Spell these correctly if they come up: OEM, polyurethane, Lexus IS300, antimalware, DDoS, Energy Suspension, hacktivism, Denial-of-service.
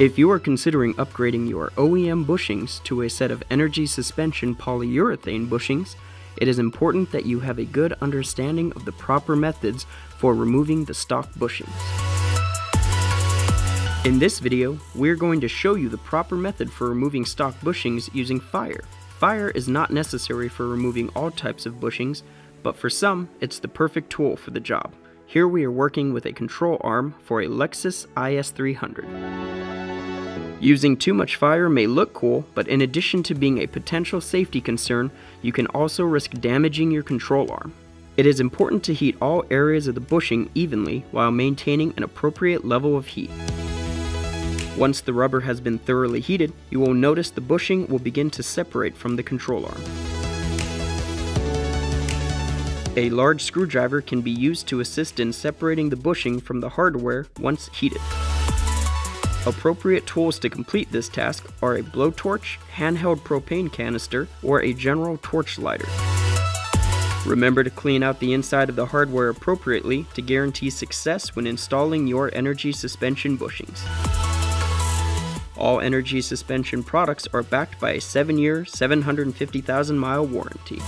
If you are considering upgrading your OEM bushings to a set of Energy Suspension polyurethane bushings, it is important that you have a good understanding of the proper methods for removing the stock bushings. In this video, we are going to show you the proper method for removing stock bushings using fire. Fire is not necessary for removing all types of bushings, but for some, it's the perfect tool for the job. Here we are working with a control arm for a Lexus IS300. Using too much fire may look cool, but in addition to being a potential safety concern, you can also risk damaging your control arm. It is important to heat all areas of the bushing evenly while maintaining an appropriate level of heat. Once the rubber has been thoroughly heated, you will notice the bushing will begin to separate from the control arm. A large screwdriver can be used to assist in separating the bushing from the hardware once heated. Appropriate tools to complete this task are a blowtorch, handheld propane canister, or a general torch lighter. Remember to clean out the inside of the hardware appropriately to guarantee success when installing your Energy Suspension bushings. All Energy Suspension products are backed by a 7-year, 750,000-mile warranty.